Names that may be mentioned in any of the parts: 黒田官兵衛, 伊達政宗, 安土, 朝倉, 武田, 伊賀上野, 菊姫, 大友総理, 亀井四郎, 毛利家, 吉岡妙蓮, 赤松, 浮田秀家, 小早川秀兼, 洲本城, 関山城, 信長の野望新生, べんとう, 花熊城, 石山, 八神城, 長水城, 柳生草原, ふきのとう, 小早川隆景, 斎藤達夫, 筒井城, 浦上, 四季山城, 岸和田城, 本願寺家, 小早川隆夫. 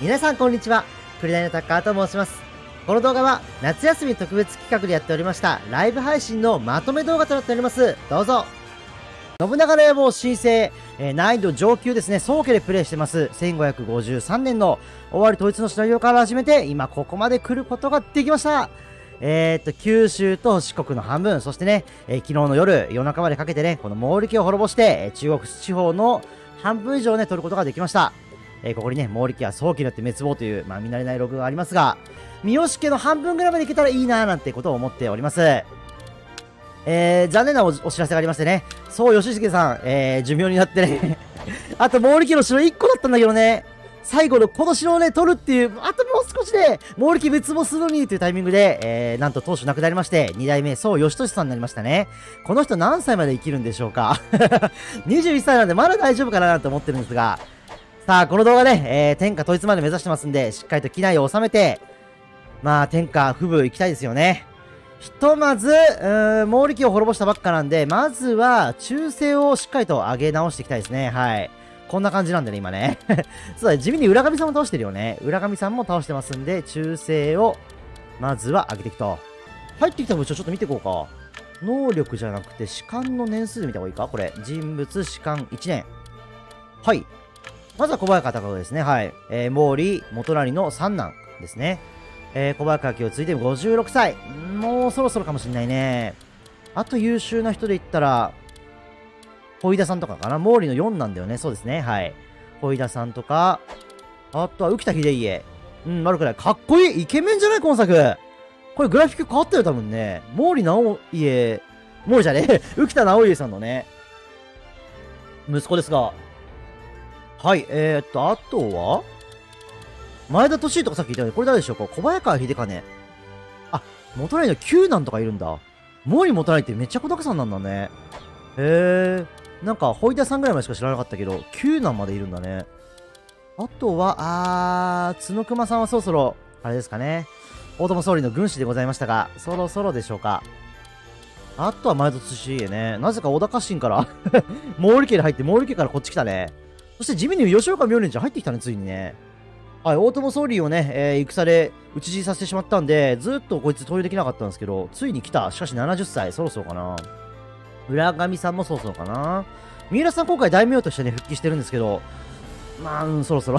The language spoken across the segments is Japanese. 皆さんこんにちは、くりだいのタッカーと申します。この動画は夏休み特別企画でやっておりましたライブ配信のまとめ動画となっております。どうぞ。信長の野望新生、難易度上級ですね。早期でプレイしてます。1553年の尾張統一のシナリオから始めて今ここまで来ることができました。九州と四国の半分、そしてね、昨日の夜、夜中までかけてね、この毛利家を滅ぼして、中国地方の半分以上ね、取ることができました。ここにね、毛利家は早期になって滅亡という、まあ見慣れないログがありますが、三好家の半分ぐらいまでいけたらいいなーなんてことを思っております。残念な お知らせがありましてね、そう、義重さん、寿命になってね、あと毛利家の城1個だったんだけどね、最後のこの城をね、取るっていう、あともう少しで、毛利家滅亡するのにというタイミングで、なんと当主亡くなりまして、2代目、そう、義俊さんになりましたね。この人何歳まで生きるんでしょうか。21歳なんでまだ大丈夫かなと思ってるんですが、さあ、この動画ね、天下統一まで目指してますんで、しっかりと機内を収めて、まあ、天下不武行きたいですよね。ひとまず、毛利家を滅ぼしたばっかなんで、まずは、忠誠をしっかりと上げ直していきたいですね。はい。こんな感じなんだね、今ね。そうだね、地味に浦上さんも倒してるよね。浦上さんも倒してますんで、忠誠を、まずは上げていくと。入ってきた部長、ちょっと見ていこうか。能力じゃなくて、士官の年数で見た方がいいかこれ。人物、士官1年。はい。まずは小早川隆夫ですね。はい。毛利元就の三男ですね。小早川家を継いで56歳。もうそろそろかもしんないね。あと優秀な人で言ったら、小井田さんとかかな。毛利の4なんだよね。そうですね。はい。小井田さんとか、あとは浮田秀家。うん、悪くない。かっこいい。イケメンじゃない今作。これグラフィック変わったよ、多分ね。毛利直家、毛利じゃねえ。浮田直家さんのね、息子ですが。はい。あとは前田利家とかさっき言ったよね。これ誰でしょうか。小早川秀兼。あ、元就の9男とかいるんだ。毛利元就ってめっちゃ小高さんなんだね。へえ。なんか、ホイダさんぐらいまでしか知らなかったけど、9男までいるんだね。あとは、角熊さんはそろそろ、あれですかね。大友総理の軍師でございましたが、そろそろでしょうか。あとは前田利家ね。なぜか小田家臣から、毛利家に入って、毛利家からこっち来たね。そして地味に吉岡妙蓮ちゃん入ってきたね、ついにね。はい、大友総理をね、戦で討ち死にさせてしまったんで、ずっとこいつ投入できなかったんですけど、ついに来た。しかし70歳、そろそろかな。浦上さんもそうそうかな。三浦さん今回大名としてね、復帰してるんですけど、まあ、そろそろ。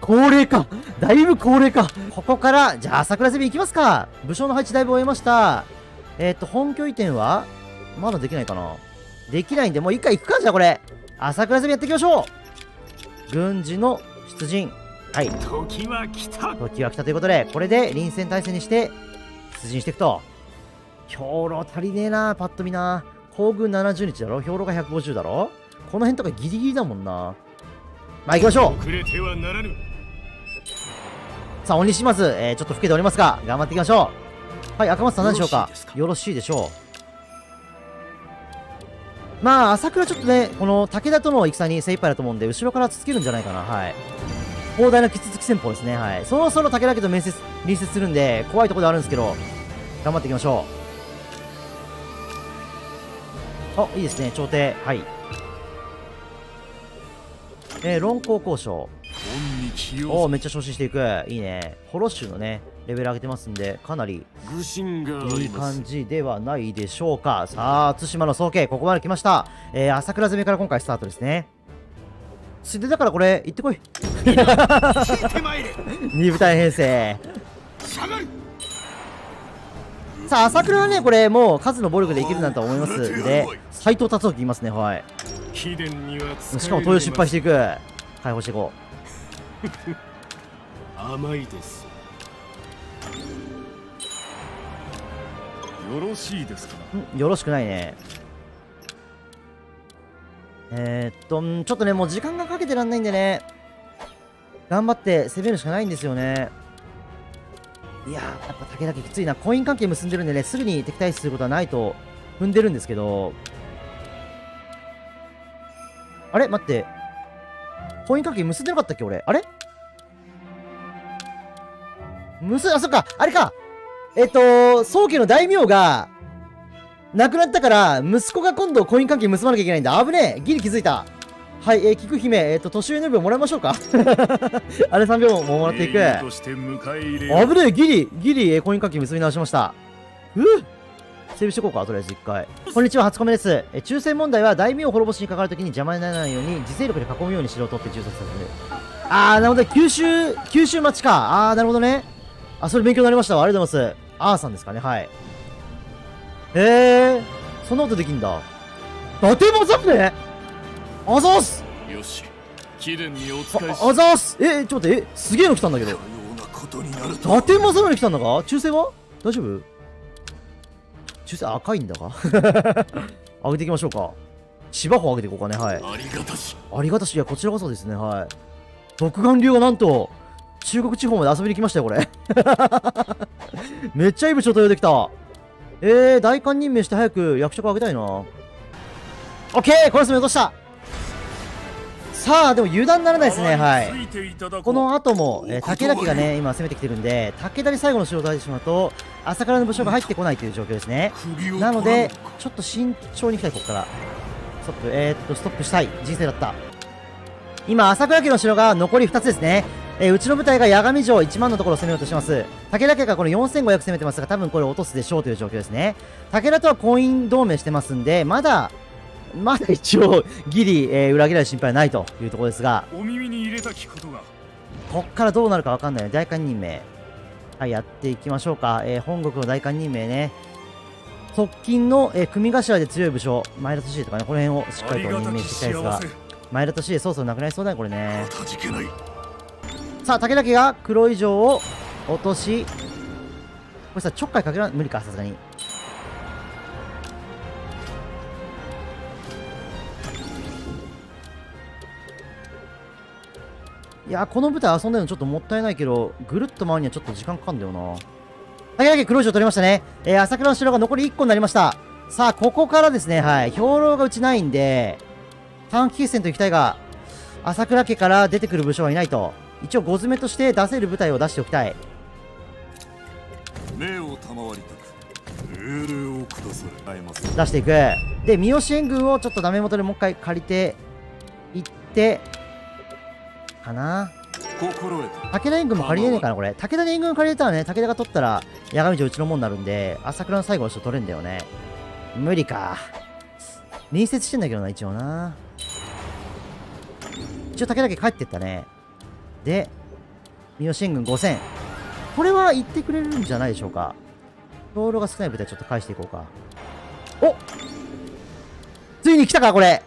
高齢か。だいぶ高齢か。ここから、じゃあ朝倉攻め行きますか。武将の配置だいぶ終えました。本拠移転はまだできないかな。できないんで、もう一回行くか、じゃあこれ。朝倉攻めやっていきましょう。軍事の出陣。はい。時は来た。時は来たということで、これで臨戦態勢にして、出陣していくと。兵糧足りねえな、パッと見な。行軍70日だろ、兵糧が150だろ。この辺とかギリギリだもんな。まあ行きましょう。さあ、鬼します。ちょっと老けておりますが、頑張っていきましょう。はい、赤松さん何でしょうか。よろしいでしょう。まあ、朝倉ちょっとね、この武田との戦に精一杯だと思うんで、後ろから突きるんじゃないかな。はい。広大なキツツキ戦法ですね。はい。そろそろ武田家と隣接するんで、怖いところであるんですけど、頑張っていきましょう。あ、いいですね、朝廷。はい。論功交渉。おお、めっちゃ昇進していく。いいね。ホロッシュのね、レベル上げてますんで、かなり、いい感じではないでしょうか。さあ、対馬の宗家、ここまで来ました。朝倉攻めから今回スタートですね。ついでだからこれ、行ってこい。2部隊編成。さあ、朝倉はね、これ、もう数の暴力でいけるなんて思いますんで、斎藤達夫いますね、はい。しかも、投与失敗していく。解放していこう。甘いです。よろしいですか？よろしくないね。ちょっとね、もう時間がかけてらんないんでね、頑張って攻めるしかないんですよね。いやー、やっぱ武田家きついな。婚姻関係結んでるんでね、すぐに敵対視することはないと踏んでるんですけど。あれ待って。婚姻関係結んでなかったっけ俺。あれあ、そっか。あれか。宗家の大名が、亡くなったから、息子が今度婚姻関係結ばなきゃいけないんだ。危ねえ。ギリ気づいた。はい、菊姫、年上の分もらいましょうか。あれ3秒ももらっていく。危ねえ、ギリ、コイン課金結び直しました。セーブしとこうか、とりあえず一回。こんにちは、初コメです。抽選問題は大名を滅ぼしにかかるときに邪魔にならないように、自制力で囲むように城を取って銃殺させる。あー、なるほど、九州町か。あー、なるほどね。あ、それ勉強になりましたわ。ありがとうございます。アーさんですかね、はい。そんなことできんだ。伊達政宗あざーすよし、貴殿にお仕えし。あざーす。ちょっと待って、すげえの来たんだけど。伊達政宗に来たんだか抽選は大丈夫抽選赤いんだか上げていきましょうか。芝穂上げていこうかね、はい。ありがたし。いや、こちらこそですね、はい。独眼竜がなんと、中国地方まで遊びに来ましたよ、これ。めっちゃいぶちょっと用意できた。大官任命して早く役職を上げたいな。オッケー、これすみ落とした。さあ、でも油断ならないですね、はい。この後も、武田家がね、今攻めてきてるんで、武田に最後の城を出してしまうと、朝からの武将が入ってこないという状況ですね。なので、ちょっと慎重にいきたい、ここから。ストップしたい。人生だった。今、朝倉家の城が残り2つですね。うちの部隊が八神城1万のところを攻めようとしてます。武田家がこの4500攻めてますが、多分これ落とすでしょうという状況ですね。武田とは婚姻同盟してますんで、まだ一応、ギリ、裏切られる心配はないというところですが、こっからどうなるかわかんないので、大官任命。はい、やっていきましょうか。本国の大官任命ね。側近の、組頭で強い武将、前田利家とかね、この辺をしっかりと任命していきたいですが。前田利家、そろそろなくなりそうだね、これね。さあ、武田家が黒い城を落とし、これさ、ちょっかいかけら無理か、さすがに。いやー、この舞台遊んでるのちょっともったいないけど、ぐるっと回るにはちょっと時間かかるんだよな。武田家、黒い城取りましたね。朝倉の城が残り1個になりました。さあ、ここからですね、はい、兵糧がうちないんで、短期決戦という機体が、朝倉家から出てくる武将はいないと。一応、5詰めとして出せる部隊を出しておきたい。出していく。で、三好援軍をちょっとダメ元でもう一回借りていって、かな。武田援軍も借りれねえかな、これ。武田援軍借りれたらね、武田が取ったら、八神城うちのもんになるんで、朝倉の最後の人取れんだよね。無理か。隣接してんだけどな、一応な。一応、武田家帰ってったね。で、三好援軍5000。これは行ってくれるんじゃないでしょうか。道路が少ない部隊ちょっと返していこうか。お、ついに来たか、これ。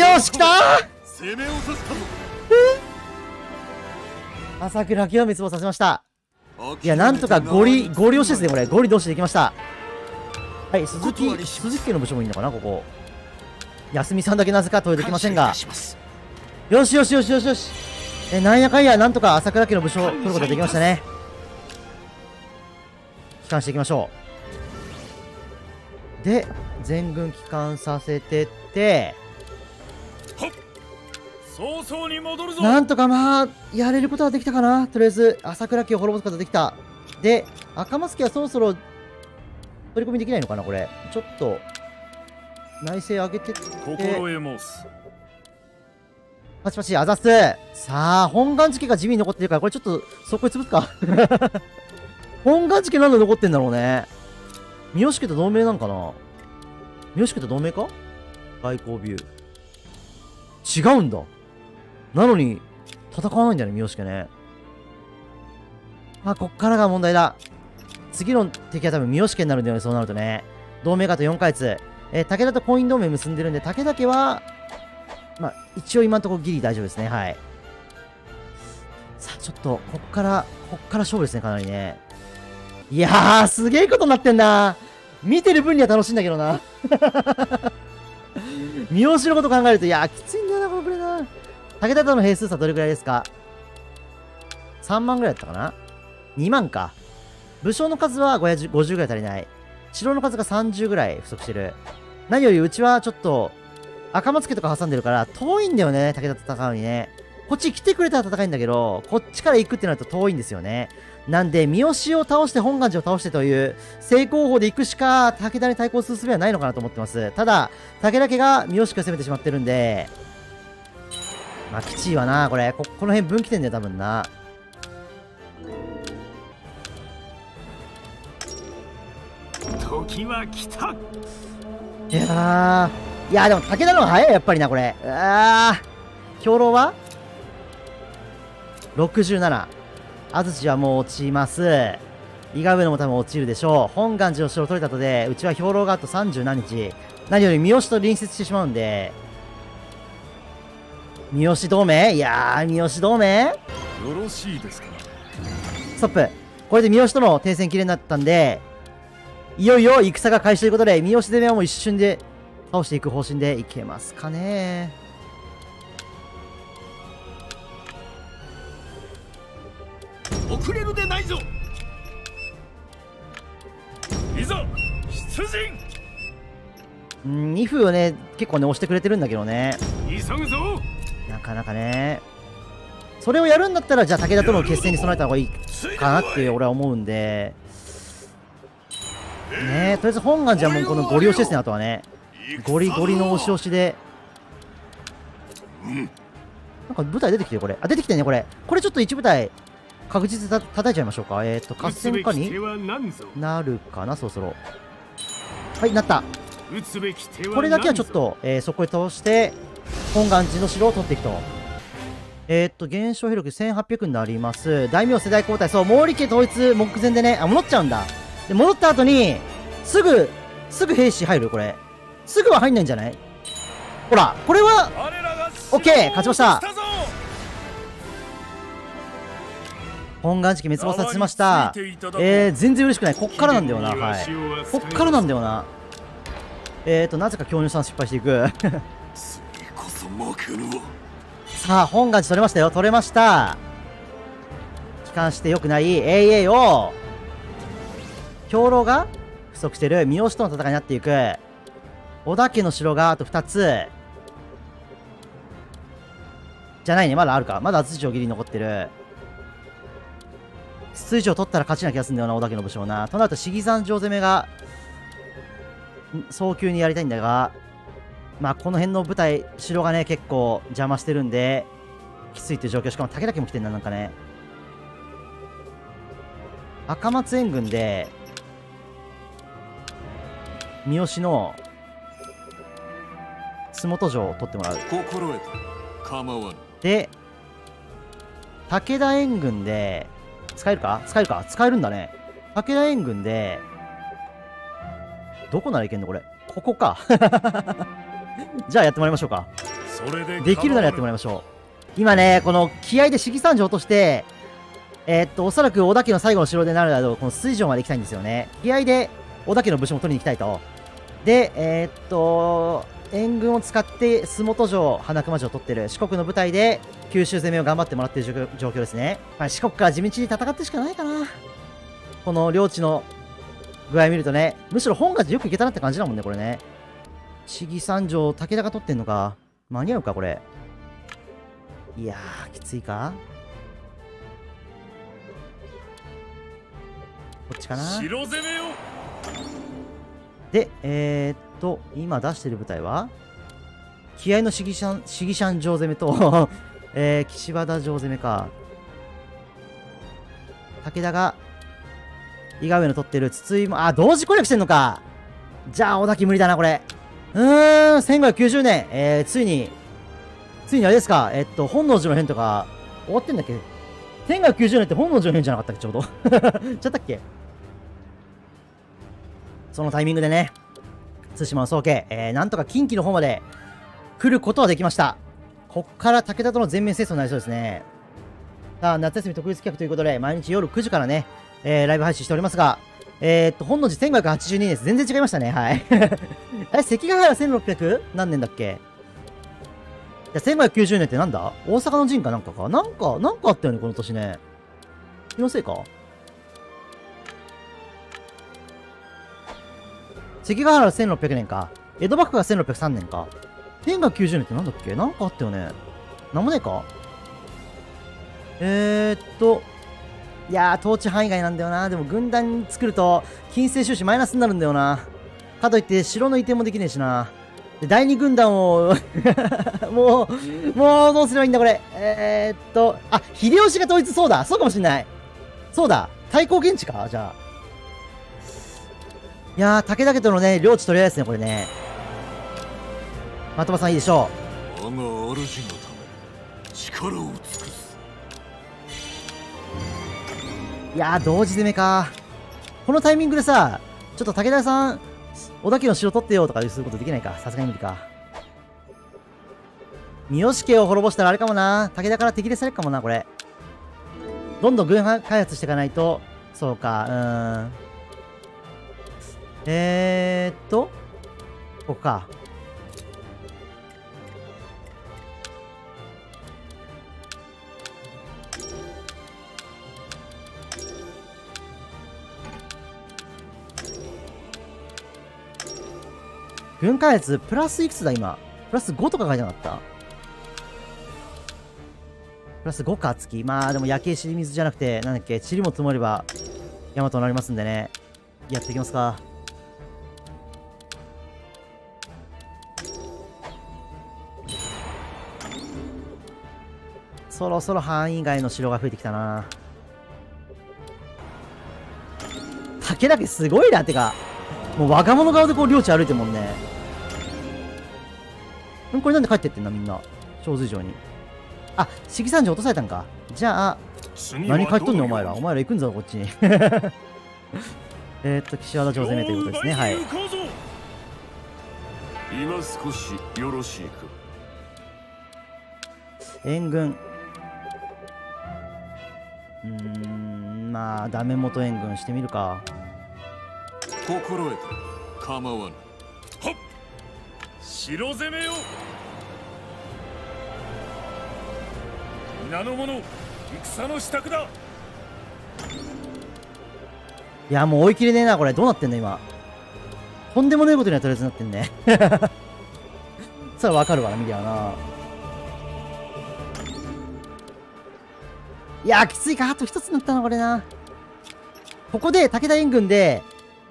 よし、来たー。朝倉家を滅亡させました。いや、なんとかゴリ押しですね、これ。ゴリ同士できました。はい、鈴木家の部署もいいのかな、ここ。休みさんだけなぜか取れてきませんが。よし。なんやかんや、なんとか朝倉家の武将を取ることができましたね。帰還していきましょう。で、全軍帰還させてって、なんとかまあ、やれることはできたかな。とりあえず、朝倉家を滅ぼすことができた。で、赤松家はそろそろ、取り込みできないのかな、これ。ちょっと、内政上げてって。パチパチ、あざっす。さあ、本願寺家が地味に残ってるから、これちょっと、そこへ潰すか。本願寺家なんで残ってんだろうね。三好家と同盟なんかな。三好家と同盟か外交ビュー。違うんだ。なのに、戦わないんだよね、三好家ね。あ、こっからが問題だ。次の敵は多分三好家になるんだよね、そうなるとね。同盟家と4ヶ月。武田と婚姻同盟結んでるんで、武田家は、まあ、一応今のところギリ大丈夫ですね。はい。さあ、ちょっと、こっから勝負ですね、かなりね。いやー、すげえことになってんな。見てる分には楽しいんだけどな。三好のこと考えると、いやー、きついんだよな、これな。武田との兵数差どれくらいですか ?3 万ぐらいだったかな ?2 万か。武将の数は50ぐらい足りない。城の数が30ぐらい不足してる。何よりうちはちょっと、赤松家とか挟んでるから、遠いんだよね、武田と戦うにね。こっち来てくれたら戦いんだけど、こっちから行くってなると遠いんですよね。なんで、三好を倒して本願寺を倒してという、正攻法で行くしか、武田に対抗する術はないのかなと思ってます。ただ、武田家が三好家を攻めてしまってるんで、まあきちいわなこれ。この辺分岐点だよ多分な。時は来た。いやでも武田の方が早いやっぱりなこれ。兵糧は67。安土はもう落ちます。伊賀上野も多分落ちるでしょう。本願寺の城を取れたとで、うちは兵糧があと37日。何より三好と隣接してしまうんで、三好同盟。いやー、三好同盟よろしいですか。ストップ。これで三好との停戦切れになったんで、いよいよ戦が開始ということで、三好攻めはもう一瞬で倒していく方針でいけますかね。遅れるでないぞ。いざ出陣。2風をね、結構ね押してくれてるんだけどね、急ぐぞ。なかなかね、それをやるんだったらじゃあ武田との決戦に備えた方がいいかなって俺は思うんでね。とりあえず本願寺はもうこのゴリ押しですね。あとはね、ゴリゴリの押し押しで、なんか部隊出てきてる。これ、あ、出てきてね。これちょっと1部隊確実に叩いちゃいましょうか。合戦化になるかな、そろそろ。はい、なった。これだけはちょっと、そこへ倒して本願寺の城を取っていくと。減少兵力1800になります。大名世代交代、そう、毛利家統一目前でね、戻っちゃうんだ。で、戻った後にすぐ兵士入る。これすぐは入んないんじゃない。ほら、これは OK。 勝ちました。本願寺家滅亡させました。全然嬉しくない。こっからなんだよな。はい、こっからなんだよな。なぜか強入さん失敗していくさあ、本願寺取れましたよ。取れました。帰還してよくない AA を。兵糧が不足してる。三好との戦いになっていく。織田家の城があと2つ。じゃないね、まだあるか。まだ厚地をギリ残ってる。筒井城取ったら勝ちな気がするんだよな、織田家の武将な。となると四季山城攻めが早急にやりたいんだが、まあこの辺の舞台城がね結構邪魔してるんできついという状況。しかも武田家も来てるな。なんかね、赤松援軍で三好の洲本城を取ってもらう。で、武田援軍で使えるんだね。武田援軍でどこならいけんのこれ。ここかじゃあやってもらいましょうか。できるならやってもらいましょう。今ね、この気合で四季山城落としておそらく織田家の最後の城でなるだろう。この水城まで行きたいんですよね。気合で織田家の武将も取りに行きたいと。で、援軍を使って洲本城、花熊城を取ってる。四国の舞台で九州攻めを頑張ってもらってる状況ですね。まあ、四国から地道に戦ってしかないかな。この領地の具合見るとね、むしろ本願寺よくいけたなって感じだもんね、これね。四季山城、武田が取ってんのか。間に合うか、これ。いやー、きついか。こっちかな。で、今出してる部隊は気合の四季山城攻めと岸和田城攻めか。武田が伊賀上野取ってる。筒井も、あ、同時攻略してんのか。じゃあ織田家無理だなこれ。1590年、ついにあれですか、本能寺の変とか終わってんだっけ。1590年って本能寺の変じゃなかったっけ、ちょうどちゃったっけ。そのタイミングでね、対馬の宗家、なんとか近畿の方まで来ることはできました。こっから武田との全面戦争になりそうですね。さあ、夏休み特別企画ということで毎日夜9時からね、ライブ配信しておりますが、本能寺1582年です。全然違いましたね。はい。あれ、関ヶ原1600何年だっけ。じゃ、1590年ってなんだ。大阪の陣かなんかか。なんかあったよね、この年ね。気のせいか。関ヶ原1600年か。江戸幕府が1603年か。1590年ってなんだっけ。なんかあったよね。なんもねえか。いやー、統治範囲外なんだよな。でも軍団作ると金星収支マイナスになるんだよな。かといって城の移転もできねえしな。第2軍団をもうどうすればいいんだこれ。あ、秀吉が統一、そうだ、そうかもしんない。そうだ、対抗現地か。じゃあ、いやー、武田家とのね、領地取り合いですねこれね。的場さんいいでしょう。我が主のため力を尽くす。いやー、同時攻めか。このタイミングでさ、ちょっと武田さん小田家の城取ってよとかすることできないか、さすがに無理か。三好家を滅ぼしたらあれかもな、武田から敵でされるかもなこれ。どんどん軍開発していかないと。そうか、ここか。軍開発プラスいくつだ今、プラス5とか書いてなかった？プラス5か月。まあでも夜景しり水じゃなくて、なんだっけ、塵も積もれば山となりますんでね、やっていきますか。そろそろ範囲外の城が増えてきたな。武田家すごいな。てかもう我が物顔でこう領地歩いてるもんね。これなんで帰ってってんだみんな、長水城に。あ、関山城落とされたんか。じゃあ何帰っとんねんお前ら、お前ら行くんぞこっちに。岸和田城攻めということですね。はい、今少しよろしいか。援軍、まあダメ元援軍してみるか。心得て構わぬ。はっ、城攻めよ。皆の者、戦の支度だ。いや、もう追い切れねえなこれ。どうなってんの今、とんでもねえことにはとりあえずなってんね。それはわかるわな、見りゃな。いやー、きついか。あと一つになったなこれな。ここで武田援軍で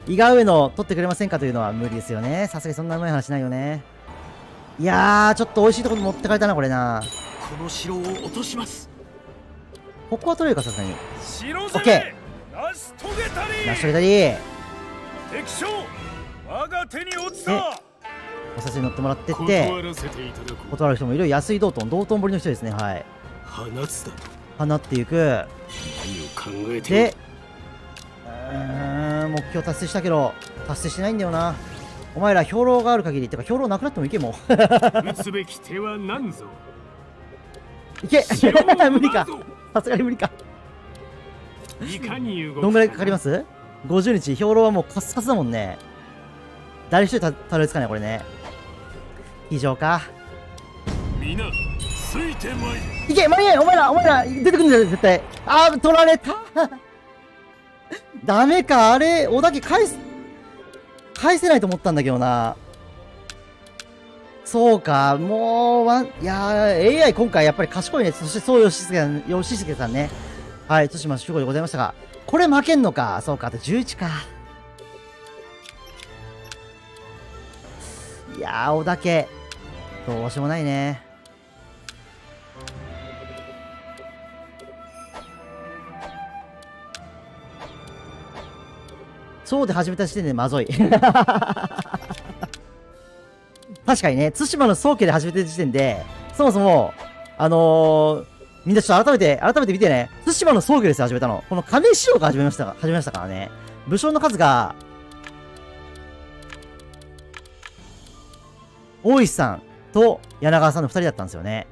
伊賀上野取ってくれませんかというのは無理ですよね。さすがにそんなうまい話ないよね。いやー、ちょっと美味しいところ持ってかれたなこれな。この城を落とします。ここは取れるかさすがに。 OK、 成し遂げたり。敵将我が手に落ちた。お刺身乗ってもらってって、断る人もいる。安い道頓、道頓堀の人ですね。はい、放っていく。で、目標達成したけど達成してないんだよな。お前ら兵糧がある限り、てか兵糧なくなってもいけもう。撃つべき手は何ぞ。いけ。無理か、さすがに無理か。どんぐらいかかります ?50日。兵糧はもうカスカスだもんね。誰一人たどり着かないこれね。以上か。いけ、間に合え。お前ら出てくるんだよ絶対。あー、取られた。ダメか、あれ織田家返せないと思ったんだけどな。そうか、もういやー、 AI 今回やっぱり賢いね。そしてそう、義経さんね。はい、対馬守護でございましたが、これ負けんのか。そうか、あと11か。いやー、織田家どうしようもないね。そうで始めた時点でまずい。確かにね、対馬の宗家で始めてる時点で、そもそも、みんなちょっと改めて見てね、対馬の宗家ですよ、始めたの。この亀井四郎が始めましたからね。武将の数が、大石さんと柳川さんの2人だったんですよね。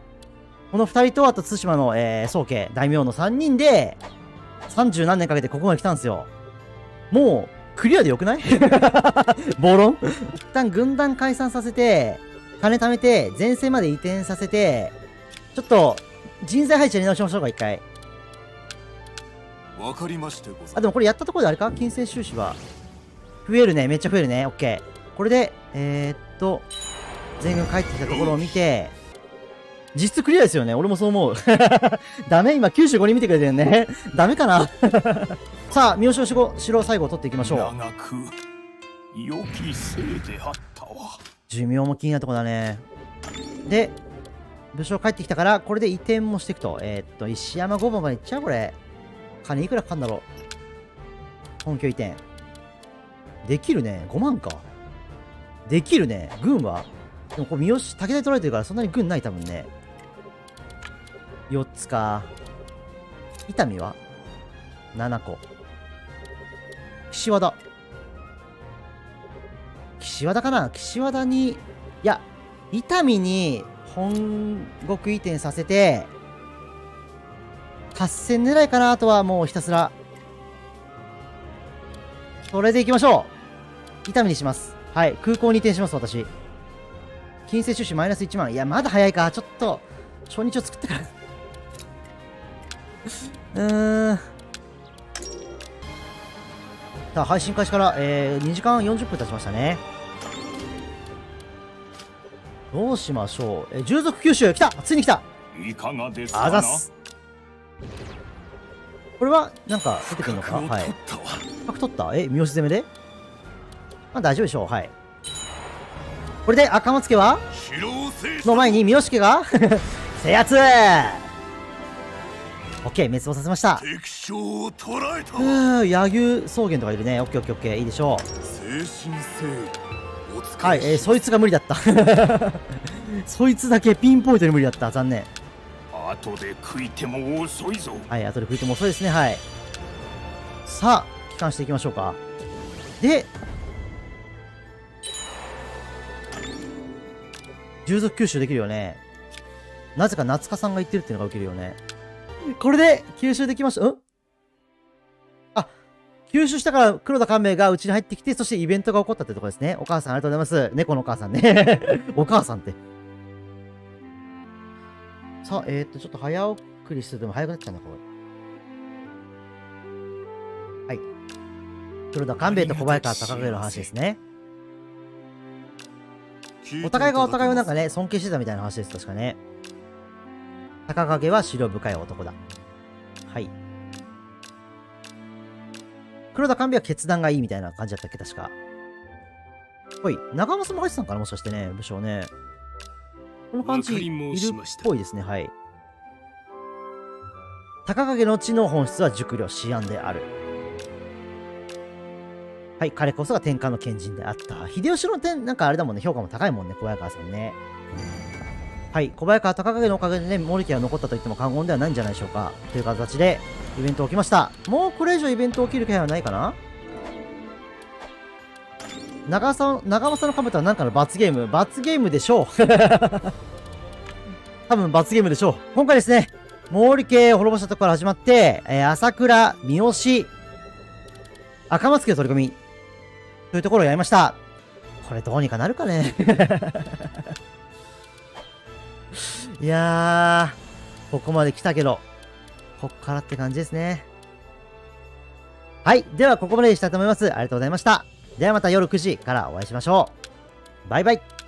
この2人と、あと対馬の、宗家、大名の3人で、30何年かけてここまで来たんですよ。もう、クリアでよくない？暴論。一旦軍団解散させて、金貯めて、前線まで移転させて、ちょっと人材配置やり直しましょうか、一回。わかりましてございます。あ、でもこれやったところであれか、金銭収支は増えるね。めっちゃ増えるね。オッケー。これで全軍帰ってきたところを見て、実質クリアですよね。俺もそう思う。ダメ、今95人見てくれてるね。ダメかな。さあ、三好の城を最後取っていきましょう。長く良きせいであったわ。寿命も気になるとこだね。で、武将帰ってきたから、これで移転もしていくと。石山5番まで行っちゃうこれ。金いくらかかんだろう。本拠移転。できるね。5万か。できるね。軍はでもこれ三好、武田で取られてるからそんなに軍ない多分ね。4つか。伊丹は ?7 個。岸和田。岸和田かな。岸和田に、いや、伊丹に本国移転させて、達成狙いかな。あとはもうひたすら。それでいきましょう。伊丹にします。はい。空港に移転します、私。金星収支マイナス1万。いや、まだ早いか。ちょっと、初日を作ってから。さあ、配信開始から、2時間40分経ちましたね。どうしましょう。従属九州、来た、ついに来た。いかがですか。あざっす。これは、なんか、出てくるのか。はい。角取った。三好攻めで。まあ、大丈夫でしょう。はい。これで赤松家はの前に三好家が制圧。 OK 滅亡させました。柳生草原とかいるね。 OKOKOK いいでしょう。はい、そいつが無理だったそいつだけピンポイントに無理だった。残念。後で食いても遅いぞ。はい、後で食いても遅いですね。はい、さあ帰還していきましょうか。で従属吸収できるよね。なぜか夏香さんが言ってるっていうのが受けるよね。これで吸収できました。うん、あ、吸収したから黒田官兵衛がうちに入ってきて、そしてイベントが起こったってとこですね。お母さんありがとうございます。猫のお母さんねお母さんって。さあ、ちょっと早送りする。でも早くなっちゃうんだ、これ。はい。黒田官兵衛と小早川隆景の話ですね。お互いがお互いをなんかね、尊敬してたみたいな話です、確かね。高影は白深い男だ。はい。黒田官兵衛は決断がいいみたいな感じだったっけ、確か。ほい、長政も入ってたんかな、もしかしてね、武将ね。この感じ、いるっぽいですね、はい。高影の地の本質は熟慮、思案である。はい、彼こそが天下の賢人であった。秀吉の点、なんかあれだもんね、評価も高いもんね、小早川さんね。はい、小早川隆景のおかげでね、森家が残ったと言っても過言ではないんじゃないでしょうか。という形で、イベント起きました。もうこれ以上イベント起きる気配はないかな。長政のカメラはなんかの罰ゲーム。罰ゲームでしょう。多分罰ゲームでしょう。今回ですね、毛利家を滅ぼしたところから始まって、朝倉、三好、赤松家の取り込み。というところをやりました。これどうにかなるかねいやー、ここまで来たけど、こっからって感じですね。はい。では、ここまでにしたいと思います。ありがとうございました。ではまた夜9時からお会いしましょう。バイバイ。